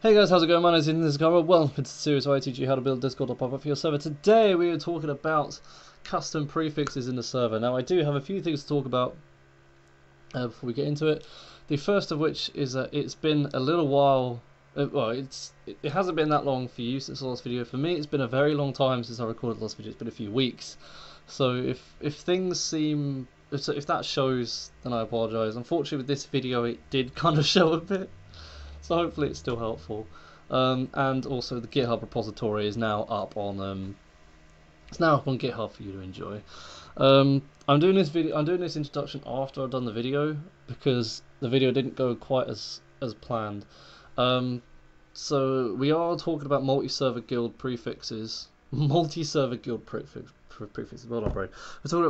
Hey guys, how's it going? My name is Innes Carberra. Welcome to the series where I teach you how to build Discord or pop-up for your server. Today we are talking about custom prefixes in the server. Now I do have a few things to talk about before we get into it. The first of which is that it's been a little while, it hasn't been that long for you since the last video. For me it's been a very long time since I recorded the last video, it's been a few weeks. So if that shows, then I apologise. Unfortunately with this video it did kind of show a bit. So hopefully it's still helpful, and also the GitHub repository is now up on GitHub for you to enjoy. I'm doing this introduction after I've done the video because the video didn't go quite as planned. So we are talking about multi-server guild prefixes. We're talking about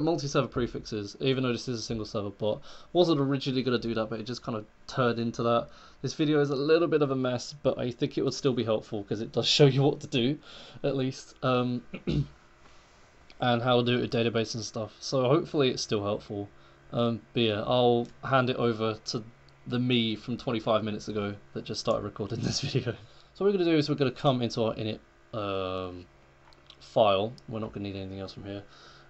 multi-server prefixes, even though this is a single server bot. Wasn't originally going to do that, but it just kind of turned into that. This video is a little bit of a mess, but I think it would still be helpful because it does show you what to do, at least, and how to do it with database and stuff. So hopefully it's still helpful. But yeah, I'll hand it over to the me from 25 minutes ago that just started recording this video. So what we're going to do is we're going to come into our init file. We're not going to need anything else from here,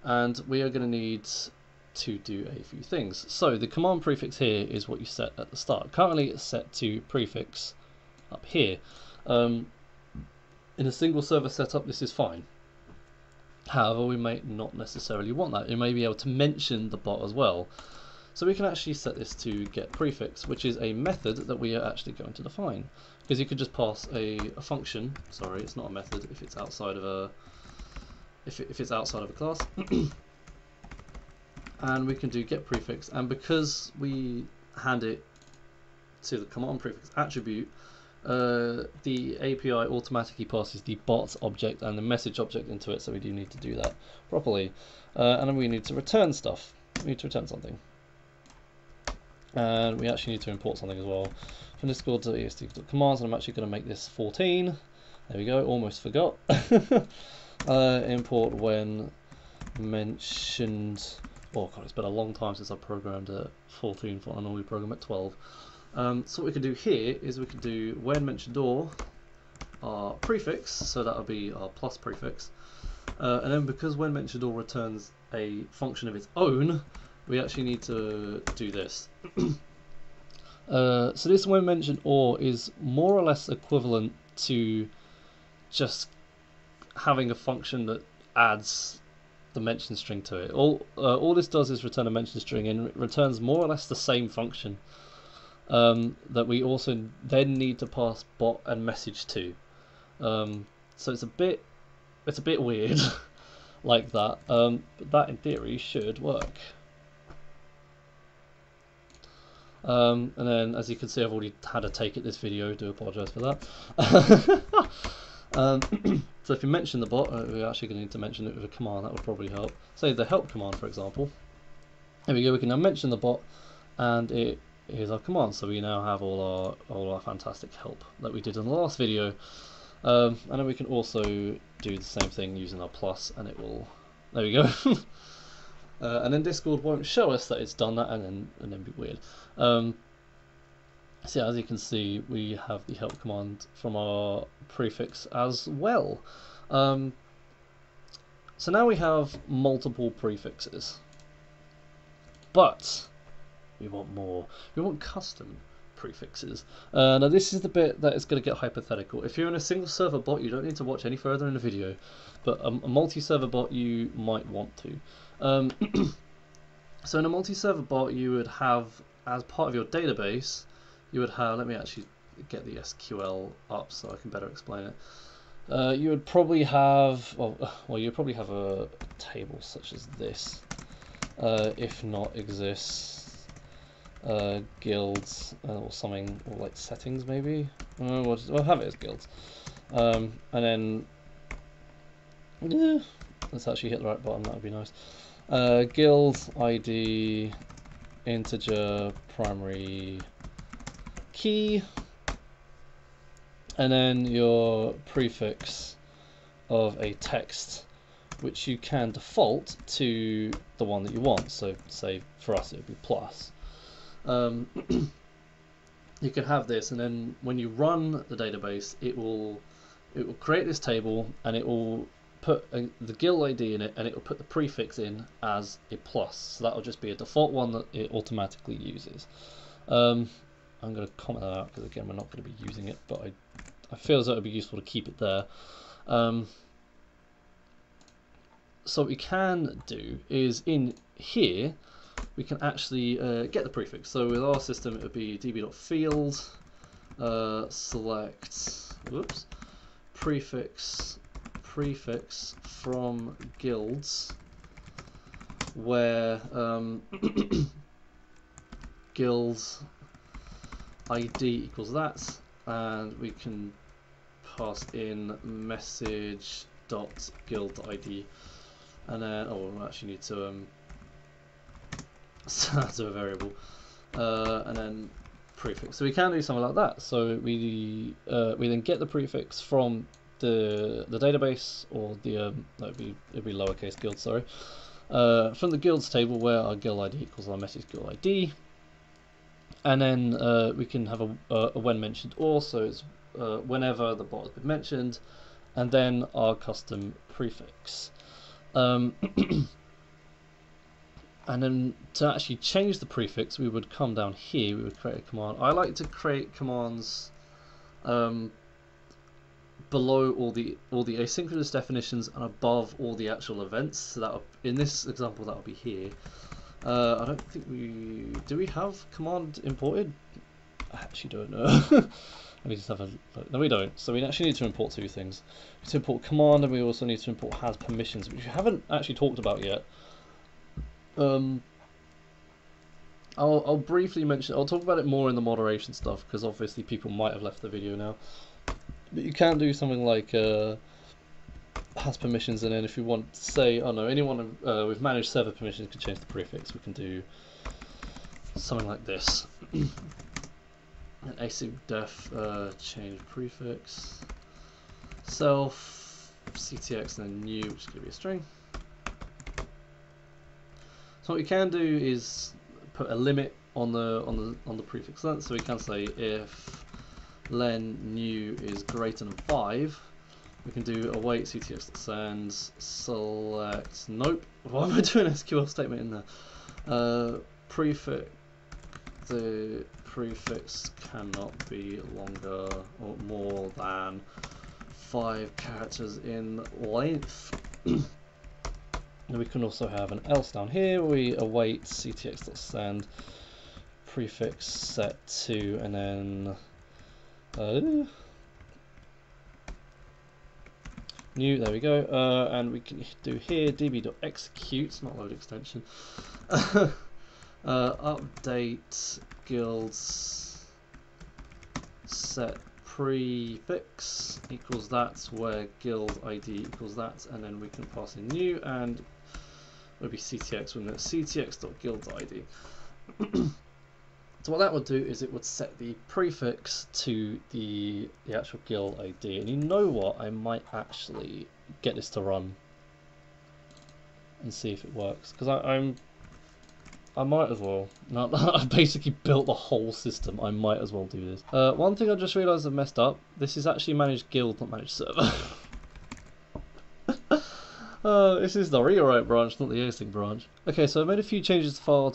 and we are going to need to do a few things. So the command prefix here is what you set at the start. Currently it's set to prefix up here. In a single server setup this is fine, however we may not necessarily want that. You may be able to mention the bot as well, so we can actually set this to get prefix, which is a method that we are actually going to define, because you could just pass a function. Sorry, it's not a method if it's outside of a class. And we can do get prefix, and because we hand it to the command prefix attribute, the API automatically passes the bot object and the message object into it, so we do need to do that properly. And then we need to return stuff. We need to return something. And we actually need to import something as well from discord.ext.commands, and I'm actually going to make this 14. There we go, almost forgot. Import when mentioned. Oh god, it's been a long time since I programmed at 14. I normally program at 12. So what we can do here is we can do when mentioned or our prefix, so that'll be our plus prefix, and then because when mentioned or returns a function of its own, we actually need to do this. So this when mentioned or is more or less equivalent to just having a function that adds the mention string to it. All this does is return a mention string, and it returns more or less the same function that we also then need to pass bot and message to. So it's a bit weird like that, but that in theory should work. And then, as you can see, I've already had a take at this video. Do apologise for that. So if you mention the bot, we're actually going to need to mention it with a command. That would probably help. Say the help command, for example. There we go. We can now mention the bot, and it is our command. So we now have all our fantastic help that we did in the last video. And then we can also do the same thing using our plus, and it will. There we go. And then Discord won't show us that it's done that, and then be weird. So yeah, as you can see, we have the help command from our prefix as well. So now we have multiple prefixes, but we want more. We want custom prefixes. Now this is the bit that is going to get hypothetical. If you're in a single server bot, you don't need to watch any further in the video, but a multi-server bot, you might want to. So in a multi-server bot, you would have, as part of your database, you would have, let me actually get the SQL up so I can better explain it. You would probably have, you'd probably have a table such as this, if not exists, guilds, or something, or like settings maybe. We'll have it as guilds. And then, yeah, let's actually hit the right button, that would be nice. Guild ID integer primary key, and then your prefix of a text, which you can default to the one that you want. So say for us it would be plus. you can have this, and then when you run the database, it will create this table, and it will put the guild ID in it, and it will put the prefix in as a plus. So that'll just be a default one that it automatically uses. I'm going to comment that out because again we're not going to be using it, but I feel as though it would be useful to keep it there. So what we can do is in here we can actually get the prefix. So with our system it would be db.field select prefix from guilds where guilds ID equals that, and we can pass in message.guild.id, and then oh, we actually need to set that to a variable, and then prefix. So we can do something like that. So we then get the prefix from the database, or the it'd be lowercase guild, sorry, from the guilds table where our guild ID equals our message guild ID. And then we can have a when mentioned or, so it's whenever the bot has been mentioned, and then our custom prefix. And then to actually change the prefix, we would come down here, we would create a command. I like to create commands below all the asynchronous definitions and above all the actual events. So that in this example that will be here. I don't think we have command imported? I actually don't know. Let me just have a look. No, we don't. So we actually need to import two things. We need to import command, and we also need to import has permissions, which we haven't actually talked about yet. I'll briefly mention. I'll talk about it more in the moderation stuff because obviously people might have left the video now. But you can do something like has permissions, and then if you want to say, oh no, anyone with managed server permissions can change the prefix, we can do something like this. An async def change prefix self ctx and then new, which is going to be a string. So what we can do is put a limit on the prefix length, so we can say if len new is greater than 5, we can do await ctx sends select, nope, why am I doing an SQL statement in there? The prefix cannot be longer or more than 5 characters in length. And we can also have an else down here. We await ctx.send prefix set to, and then new, there we go, and we can do here db.execute, not load extension, update guilds set prefix equals that where guild ID equals that, and then we can pass in new, and it'll be ctx, wouldn't it? ctx.guild.id. So what that would do is it would set the prefix to the actual guild ID, and you know what, I might actually get this to run and see if it works, because I might as well. Now I've basically built the whole system, I might as well do this. One thing I just realised I messed up, this is actually managed guild, not managed server. This is the rewrite branch, not the async branch. Okay, so I made a few changes to the file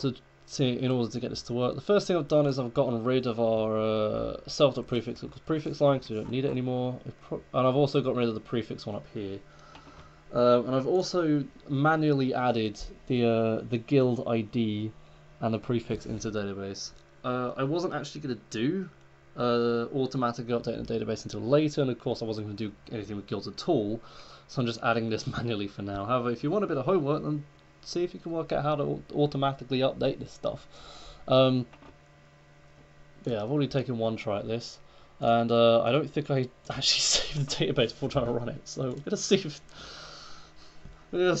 in order to get this to work. The first thing I've done is I've gotten rid of our self.prefix prefix line because we don't need it anymore, and I've also got rid of the prefix one up here, and I've also manually added the guild ID and the prefix into the database. I wasn't actually going to do automatic update in the database until later, and of course I wasn't going to do anything with guilds at all, so I'm just adding this manually for now. However, if you want a bit of homework, then see if you can work out how to automatically update this stuff. Yeah, I've already taken one try at this, and I don't think I actually saved the database before trying to run it, so we're gonna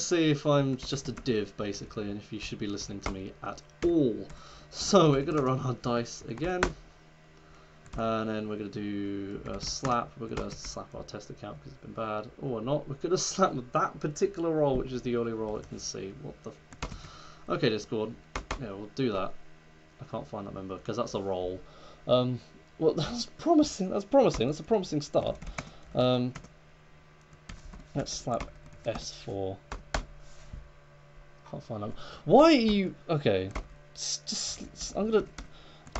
see if I'm just a div basically, and if you should be listening to me at all. So we're gonna run our dice again, and then we're gonna do a slap. We're gonna slap our test account because it's been bad, or not. We're gonna slap that particular role, which is the only role it can see. What the? Okay, Discord. Yeah, we'll do that. I can't find that member because that's a role. Well, that's promising. That's promising. That's a promising start. Let's slap S4. Can't find them. Why are you okay? Just I'm gonna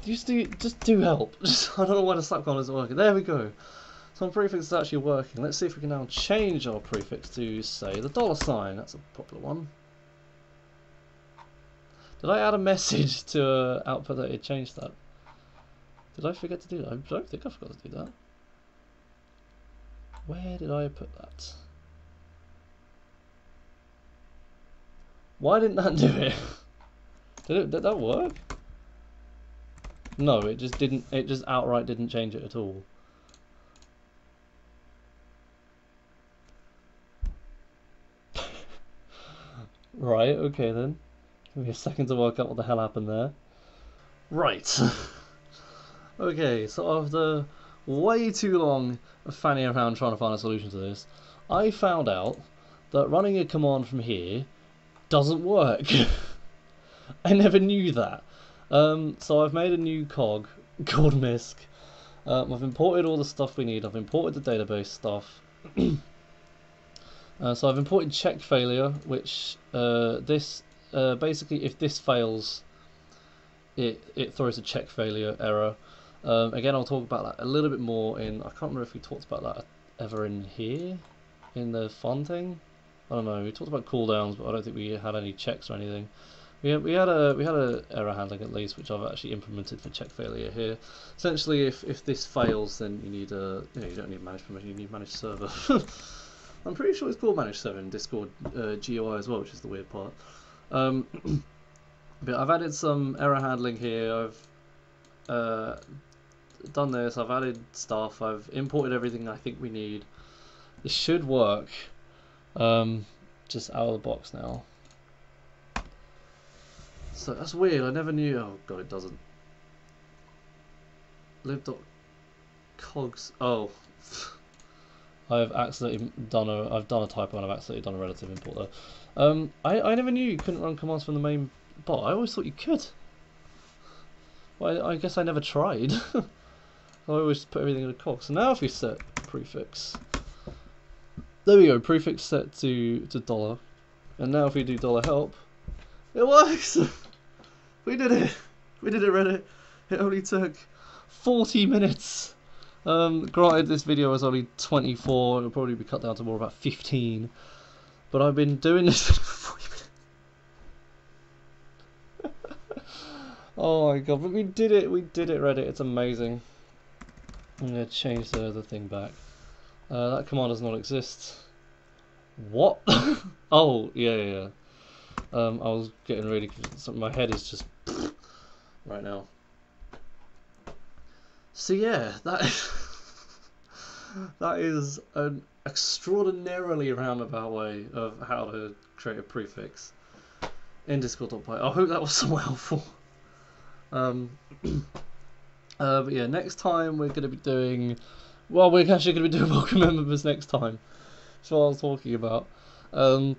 just do help. Just, I don't know why the slap column isn't working. There we go. So my prefix is actually working. Let's see if we can now change our prefix to say the $. That's a popular one. Did I add a message to output that it changed that? Did I forget to do that? I don't think I forgot to do that. Where did I put that? Why didn't that do it? Did that work? No, it just didn't. It just outright didn't change it at all. Right, okay then. Give me a second to work out what the hell happened there. Right. Okay, so after way too long of fanning around trying to find a solution to this, I found out that running a command from here doesn't work. I never knew that. So I've made a new cog called misc. I've imported all the stuff we need. I've imported the database stuff. So I've imported check failure, which basically if this fails, it throws a check failure error. Again, I'll talk about that a little bit more in, I can't remember if we talked about that ever in here, in the fun thing. I don't know, we talked about cooldowns, but I don't think we had any checks or anything. We had a error handling at least, which I've actually implemented for check failure here. Essentially, if this fails, then you need a, you don't need managed permission, you need managed server. I'm pretty sure it's called managed server in Discord GUI as well, which is the weird part. But I've added some error handling here. I've done this. I've added stuff. I've imported everything I think we need. This should work. Just out of the box now. So that's weird. I never knew. Oh god, it doesn't. lib.cogs. Oh. I've accidentally done a. I've done a typo and I've accidentally done a relative import there. I never knew you couldn't run commands from the main bot. I always thought you could. Well, I guess I never tried. I always put everything in a cog. So now if we set prefix, there we go. Prefix set to $, and now if we do $help, it works. We did it. We did it, Reddit. It only took 40 minutes. Granted, this video is only 24, it'll probably be cut down to more about 15, but I've been doing this for 40 minutes. Oh my god, but we did it, Reddit, it's amazing. I'm going to change the other thing back. That command does not exist. What? Oh, yeah. I was getting really confused, my head is just right now. So yeah, that is an extraordinarily roundabout way of how to create a prefix in discord.py. I hope that was somewhat helpful. But yeah, next time we're going to be doing, well, we're actually going to be doing welcome members next time. That's what I was talking about. Yeah,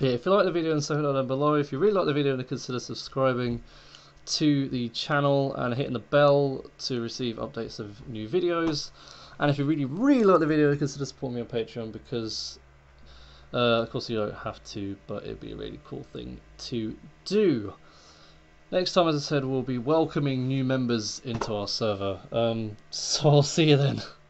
if you like the video, and so down below. If you really like the video, then consider subscribing to the channel and hitting the bell to receive updates of new videos. And if you really like the video, consider supporting me on Patreon, because of course you don't have to, but it'd be a really cool thing to do. Next time, as I said, we'll be welcoming new members into our server, so I'll see you then.